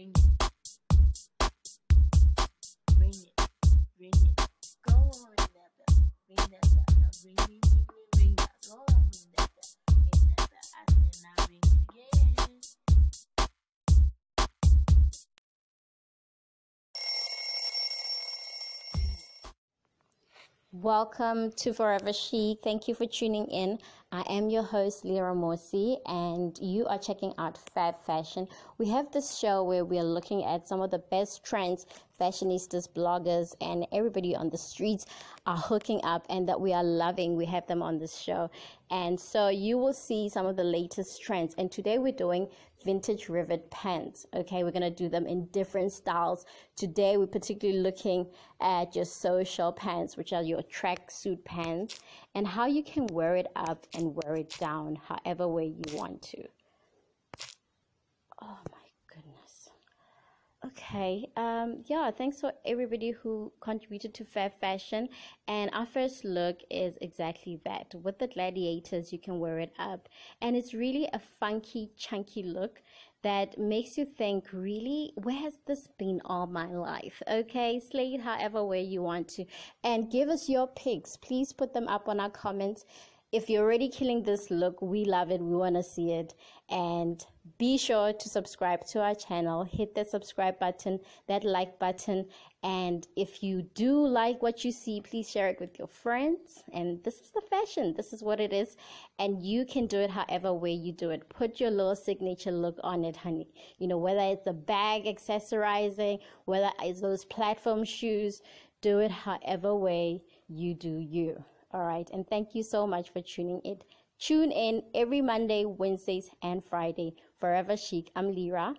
Ring it. Go on, ring that bell. Now ring that bell. Go on, ring that bell. I said now ring it again. Welcome to Forever She. Thank you for tuning in. I am your host, Lyra Morsi, and you are checking out Fab Fashion. We have this show where we are looking at some of the best trends fashionistas, bloggers, and everybody on the streets are hooking up and that we are loving. We have them on this show. And so you will see some of the latest trends. And today we're doing vintage rivet pants. Okay, we're going to do them in different styles. Today we're particularly looking at your social pants, which are your tracksuit pants, and how you can wear it up and wear it down however way you want to. Oh my goodness. Okay, yeah, thanks for everybody who contributed to Fab Fashion. And our first look is exactly that. With the gladiators, you can wear it up. And it's really a funky, chunky look that makes you think, really, where has this been all my life? Okay, slay it however way you want to. And give us your picks. Please put them up on our comments. If you're already killing this look, we love it. We want to see it. And be sure to subscribe to our channel. Hit that subscribe button, that like button. And if you do like what you see, please share it with your friends. And this is the fashion. This is what it is. And you can do it however way you do it. Put your little signature look on it, honey. You know, whether it's the bag accessorizing, whether it's those platform shoes, do it however way you do you. All right, and thank you so much for tuning in. Tune in every Monday, Wednesdays, and Friday. Forever Chic. I'm Lyra.